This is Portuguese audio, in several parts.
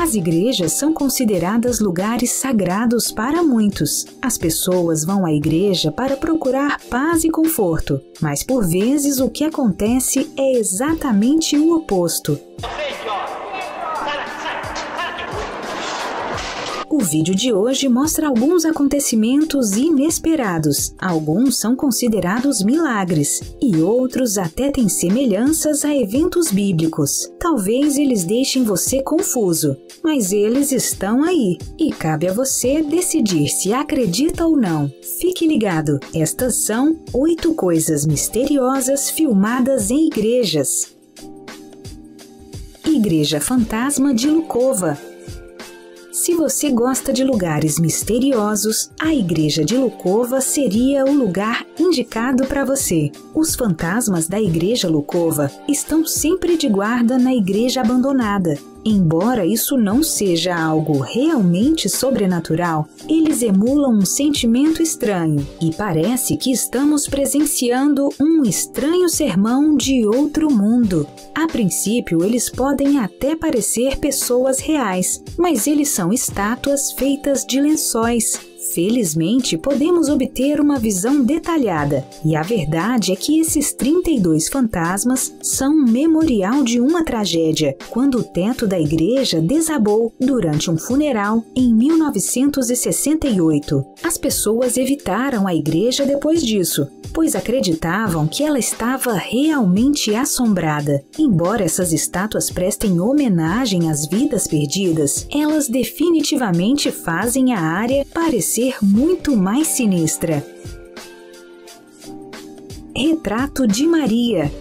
As igrejas são consideradas lugares sagrados para muitos. As pessoas vão à igreja para procurar paz e conforto, mas por vezes o que acontece é exatamente o oposto. O vídeo de hoje mostra alguns acontecimentos inesperados. Alguns são considerados milagres e outros até têm semelhanças a eventos bíblicos. Talvez eles deixem você confuso, mas eles estão aí e cabe a você decidir se acredita ou não. Fique ligado, estas são 8 coisas misteriosas filmadas em igrejas. Igreja Fantasma de Lukova. Se você gosta de lugares misteriosos, a Igreja de Lukova seria o lugar indicado para você. Os fantasmas da Igreja Lukova estão sempre de guarda na igreja abandonada. Embora isso não seja algo realmente sobrenatural, eles emulam um sentimento estranho e parece que estamos presenciando um estranho sermão de outro mundo. A princípio, eles podem até parecer pessoas reais, mas eles são estátuas feitas de lençóis. Felizmente, podemos obter uma visão detalhada, e a verdade é que esses 32 fantasmas são um memorial de uma tragédia, quando o teto da igreja desabou durante um funeral em 1968. As pessoas evitaram a igreja depois disso, pois acreditavam que ela estava realmente assombrada. Embora essas estátuas prestem homenagem às vidas perdidas, elas definitivamente fazem a área parecer muito mais sinistra. Retrato de Maria.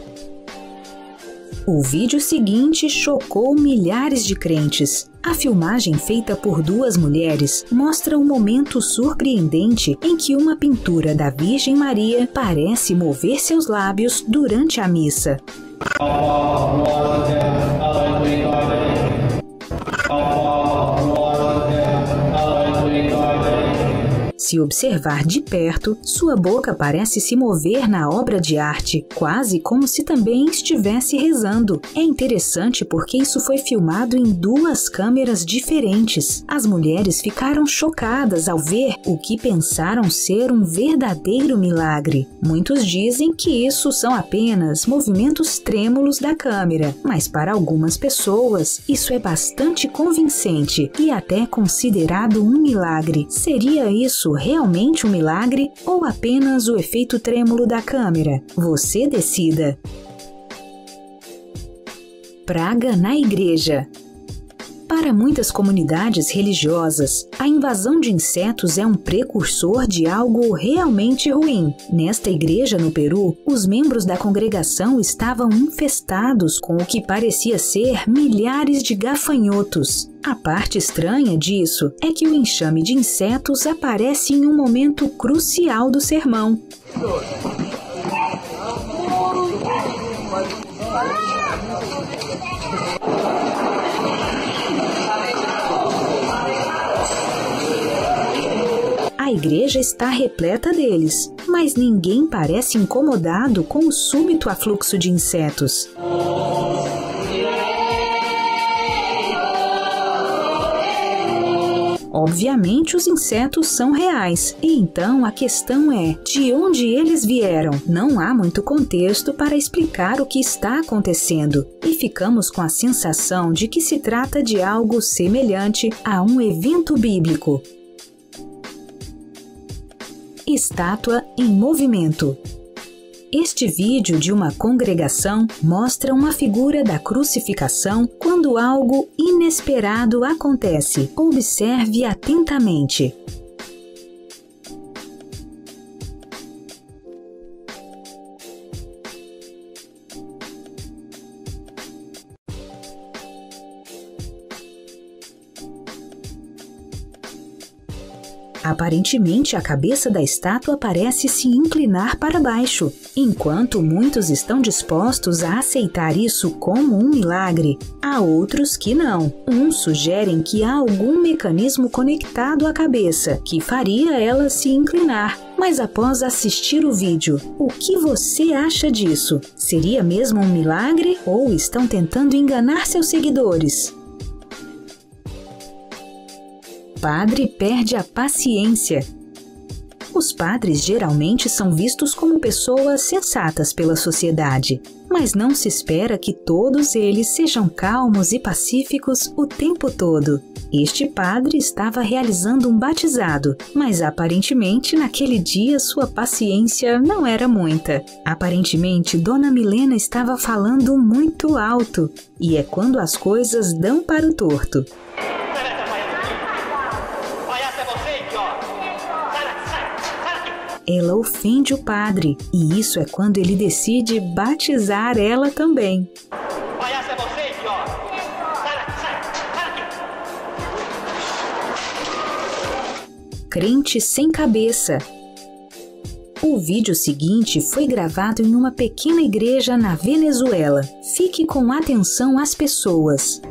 O vídeo seguinte chocou milhares de crentes. A filmagem feita por duas mulheres mostra um momento surpreendente em que uma pintura da Virgem Maria parece mover seus lábios durante a missa. Se observar de perto, sua boca parece se mover na obra de arte, quase como se também estivesse rezando. É interessante porque isso foi filmado em duas câmeras diferentes. As mulheres ficaram chocadas ao ver o que pensaram ser um verdadeiro milagre. Muitos dizem que isso são apenas movimentos trêmulos da câmera, mas para algumas pessoas isso é bastante convincente e até considerado um milagre. Seria isso realmente um milagre ou apenas o efeito trêmulo da câmera? Você decida. Praga na igreja. Para muitas comunidades religiosas, a invasão de insetos é um precursor de algo realmente ruim. Nesta igreja no Peru, os membros da congregação estavam infestados com o que parecia ser milhares de gafanhotos. A parte estranha disso é que o enxame de insetos aparece em um momento crucial do sermão. A igreja está repleta deles, mas ninguém parece incomodado com o súbito afluxo de insetos. Obviamente, os insetos são reais, e então a questão é de onde eles vieram. Não há muito contexto para explicar o que está acontecendo, e ficamos com a sensação de que se trata de algo semelhante a um evento bíblico. Estátua em movimento. Este vídeo de uma congregação mostra uma figura da crucificação quando algo inesperado acontece. Observe atentamente. Aparentemente, a cabeça da estátua parece se inclinar para baixo. Enquanto muitos estão dispostos a aceitar isso como um milagre, há outros que não. Uns sugerem que há algum mecanismo conectado à cabeça que faria ela se inclinar. Mas após assistir o vídeo, o que você acha disso? Seria mesmo um milagre ou estão tentando enganar seus seguidores? padre perde a paciência. Os padres geralmente são vistos como pessoas sensatas pela sociedade, mas não se espera que todos eles sejam calmos e pacíficos o tempo todo. Este padre estava realizando um batizado, mas aparentemente naquele dia sua paciência não era muita. Aparentemente, Dona Milena estava falando muito alto, e é quando as coisas dão para o torto. Ela ofende o padre, e isso é quando ele decide batizar ela também. Crente sem cabeça. O vídeo seguinte foi gravado em uma pequena igreja na Venezuela. Fique com atenção às pessoas.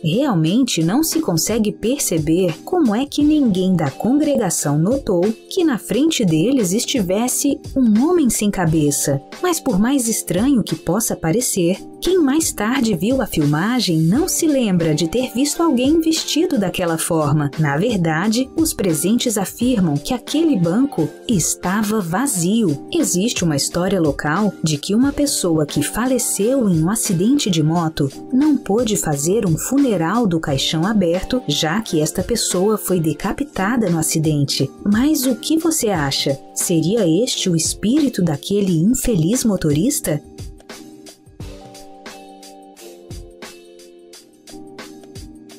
Realmente não se consegue perceber como é que ninguém da congregação notou que na frente deles estivesse um homem sem cabeça. Mas por mais estranho que possa parecer, quem mais tarde viu a filmagem não se lembra de ter visto alguém vestido daquela forma. Na verdade, os presentes afirmam que aquele banco estava vazio. Existe uma história local de que uma pessoa que faleceu em um acidente de moto não pôde fazer um funeral do caixão aberto, já que esta pessoa foi decapitada no acidente. Mas o que você acha? Seria este o espírito daquele infeliz motorista?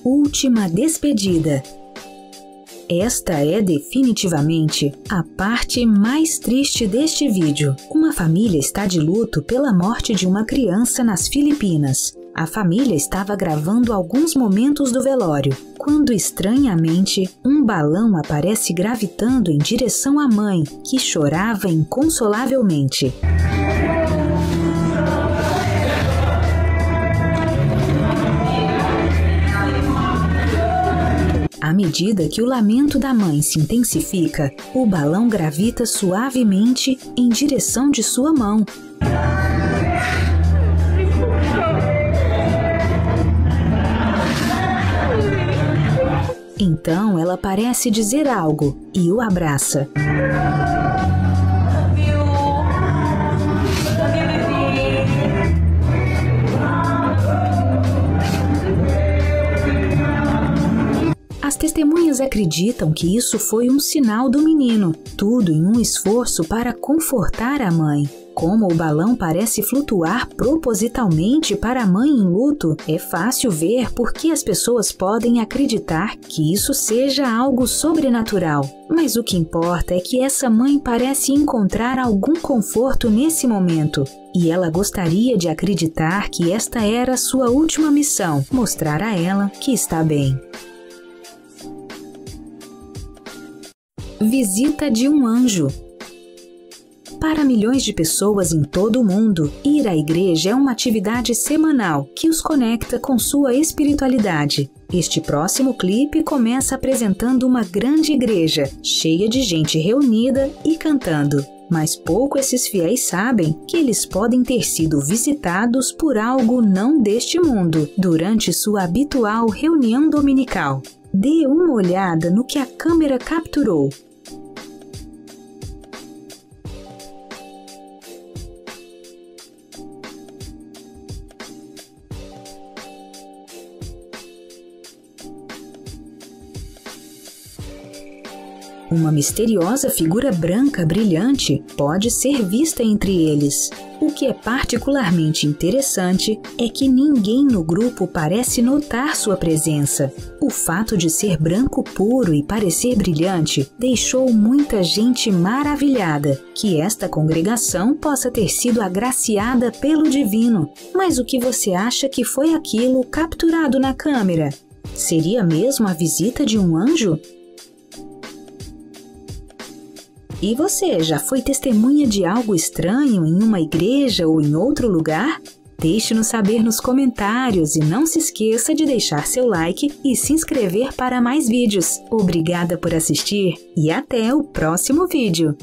Última despedida. Esta é definitivamente a parte mais triste deste vídeo. Uma família está de luto pela morte de uma criança nas Filipinas. A família estava gravando alguns momentos do velório, quando estranhamente um balão aparece gravitando em direção à mãe, que chorava inconsolavelmente. À medida que o lamento da mãe se intensifica, o balão gravita suavemente em direção de sua mão. Então ela parece dizer algo e o abraça. As testemunhas acreditam que isso foi um sinal do menino, tudo em um esforço para confortar a mãe. Como o balão parece flutuar propositalmente para a mãe em luto, é fácil ver por que as pessoas podem acreditar que isso seja algo sobrenatural. Mas o que importa é que essa mãe parece encontrar algum conforto nesse momento, e ela gostaria de acreditar que esta era sua última missão, mostrar a ela que está bem. Visita de um anjo. Para milhões de pessoas em todo o mundo, ir à igreja é uma atividade semanal que os conecta com sua espiritualidade. Este próximo clipe começa apresentando uma grande igreja, cheia de gente reunida e cantando. Mas pouco esses fiéis sabem que eles podem ter sido visitados por algo não deste mundo durante sua habitual reunião dominical. Dê uma olhada no que a câmera capturou. Uma misteriosa figura branca brilhante pode ser vista entre eles. O que é particularmente interessante é que ninguém no grupo parece notar sua presença. O fato de ser branco puro e parecer brilhante deixou muita gente maravilhada. Que esta congregação possa ter sido agraciada pelo divino. Mas o que você acha que foi aquilo capturado na câmera? Seria mesmo a visita de um anjo? E você, já foi testemunha de algo estranho em uma igreja ou em outro lugar? Deixe-nos saber nos comentários e não se esqueça de deixar seu like e se inscrever para mais vídeos. Obrigada por assistir e até o próximo vídeo!